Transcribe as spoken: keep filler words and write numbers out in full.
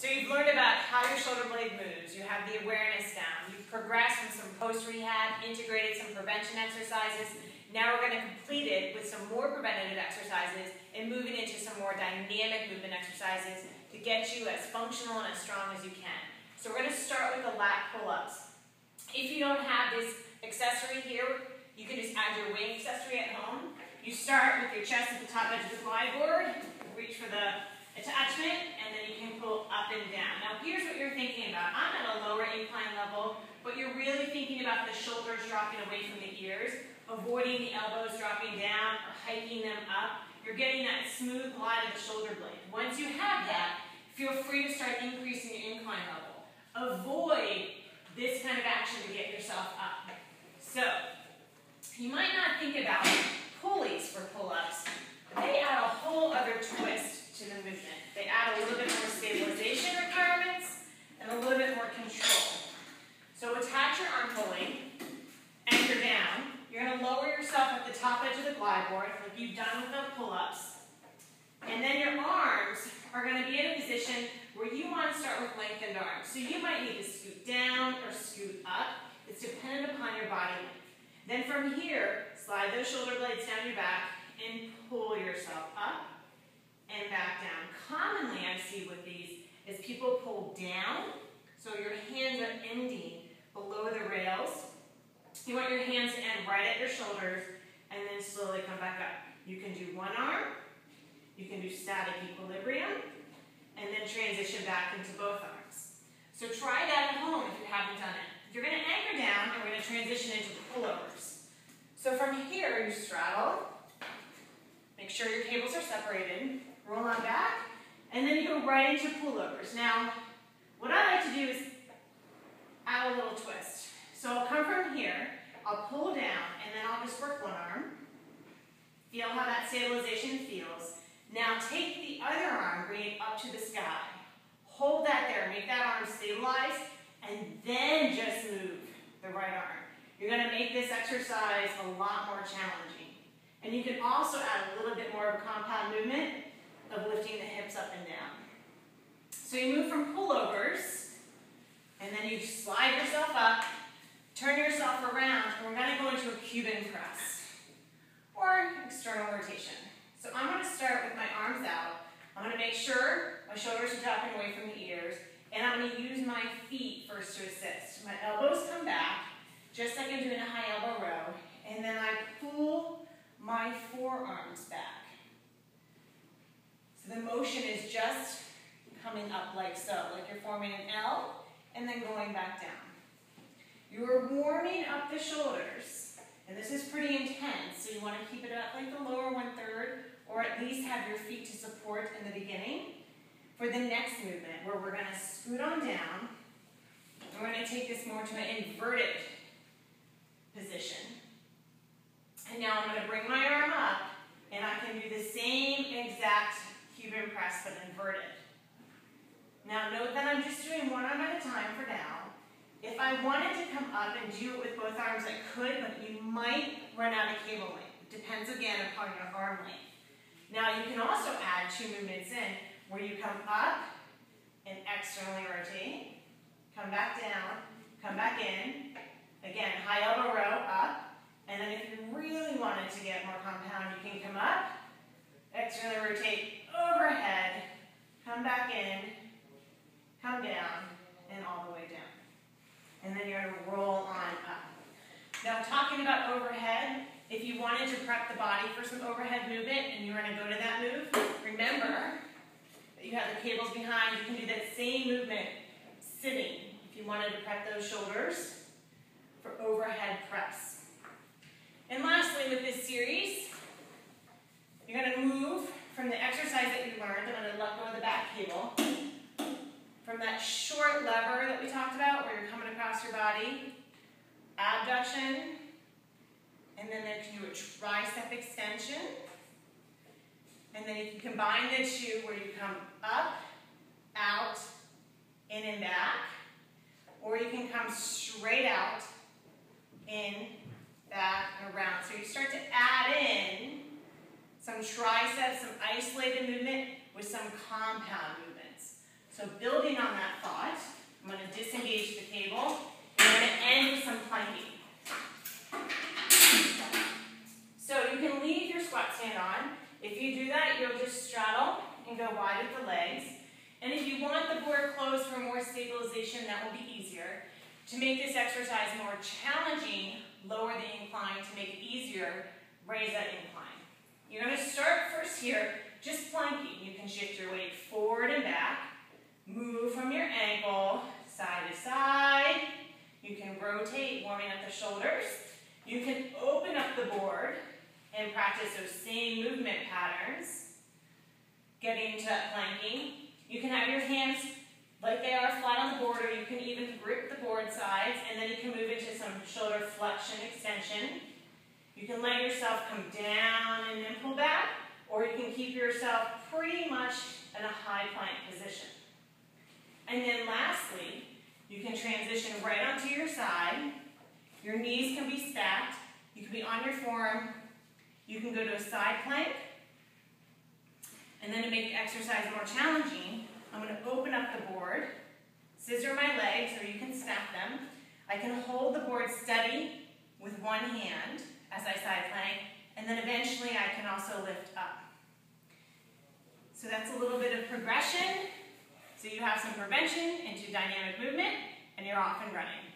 So you've learned about how your shoulder blade moves, you have the awareness down, you've progressed from some post-rehab, integrated some prevention exercises. Now we're going to complete it with some more preventative exercises and moving into some more dynamic movement exercises to get you as functional and as strong as you can. So we're going to start with the lat pull-ups. If you don't have this accessory here, you can just add your weight accessory at home. You start with your chest at the top edge of the glide board, reach for the attachment, and then you can pull up and down. Now here's what you're thinking about. I'm at a lower incline level, but you're really thinking about the shoulders dropping away from the ears, avoiding the elbows dropping down or hiking them up. You're getting that smooth glide of the shoulder blade. Once you have that, feel free to start increasing your incline level. Avoid this kind of action to get yourself up. So, you might not think about pulleys for pull-ups, but they add a whole other twist to the movement. They add a little bit more stabilization requirements and a little bit more control. So attach your arm pulling, anchor down. You're going to lower yourself at the top edge of the glide board, like you've done with the pull-ups. And then your arms are going to be in a position where you want to start with lengthened arms. So you might need to scoot down or scoot up. It's dependent upon your body length. Then from here, slide those shoulder blades down your back and pull yourself up and back down. Commonly I see with these is people pull down, so your hands are ending below the rails. You want your hands to end right at your shoulders and then slowly come back up. You can do one arm, you can do static equilibrium, and then transition back into both arms. So try that at home if you haven't done it. You're going to anchor down and we're going to transition into pullovers. So from here, you straddle, make sure your cables are separated, roll on back, and then you go right into pullovers. Now, what I like to do is add a little twist. So I'll come from here, I'll pull down, and then I'll just work one arm. Feel how that stabilization feels. Now take the other arm, bring it up to the sky. Hold that there, make that arm stabilize, and then just move the right arm. You're going to make this exercise a lot more challenging. And you can also add a little bit more of a compound movement of lifting the hips up and down. So you move from pullovers, and then you slide yourself up, turn yourself around, and we're going to go into a Cuban press or external rotation. So I'm going to start with my arms out. I'm going to make sure my shoulders are dropping away from the ears, and I'm going to use my feet first to assist. My elbows come back, just like I'm doing a high elbow row, and then I pull my forearms back. So the motion is just coming up like so, like you're forming an L and then going back down. You are warming up the shoulders, and this is pretty intense, so you want to keep it up like the lower one-third, or at least have your feet to support in the beginning. For the next movement, where we're going to scoot on down, we're going to take this more to an inverted position. And now I'm going to bring my arm up, and I can do the same exact Cuban press, but inverted. Now note that I'm just doing one arm at a time for now. If I wanted to come up and do it with both arms, I could, but you might run out of cable length. It depends, again, upon your arm length. Now, you can also add two movements in where you come up and externally rotate, come back down, come back in. Again, high elbow row, up. And then if you really wanted to get more compound, you can come up, externally rotate overhead, come back in, come down, and all the way down. And then you're going to roll on up. Now, talking about overhead, if you wanted to prep the body for some overhead movement and you were going to go to that move, remember that you have the cables behind. You can do that same movement sitting if you wanted to prep those shoulders for overhead press. And lastly, with this series, you're going to move from the exercise that you learned. I'm going to let go of the back cable. From that short lever that we talked about, where you're coming across your body, abduction, and then you can do a tricep extension, and then you can combine the two where you come up, out, in and back, or you can come straight out, in, back, and around. So you start to add in some triceps, some isolated movement with some compound movements. So building for more stabilization, that will be easier. To make this exercise more challenging, lower the incline. To make it easier, raise that incline. You're going to start first here, just planking. You can shift your weight forward and back. Move from your ankle, side to side. You can rotate, warming up the shoulders. You can open up the board and practice those same movement patterns. Getting into that planking. You can have your hands like they are flat on the board, or you can even grip the board sides, and then you can move into some shoulder flexion extension. You can let yourself come down and then pull back, or you can keep yourself pretty much in a high plank position. And then lastly, you can transition right onto your side. Your knees can be stacked. You can be on your form. You can go to a side plank. And then to make the exercise more challenging, I'm going to open up the board, scissor my legs, or you can snap them. I can hold the board steady with one hand as I side plank, and then eventually I can also lift up. So that's a little bit of progression. So you have some prevention into dynamic movement, and you're off and running.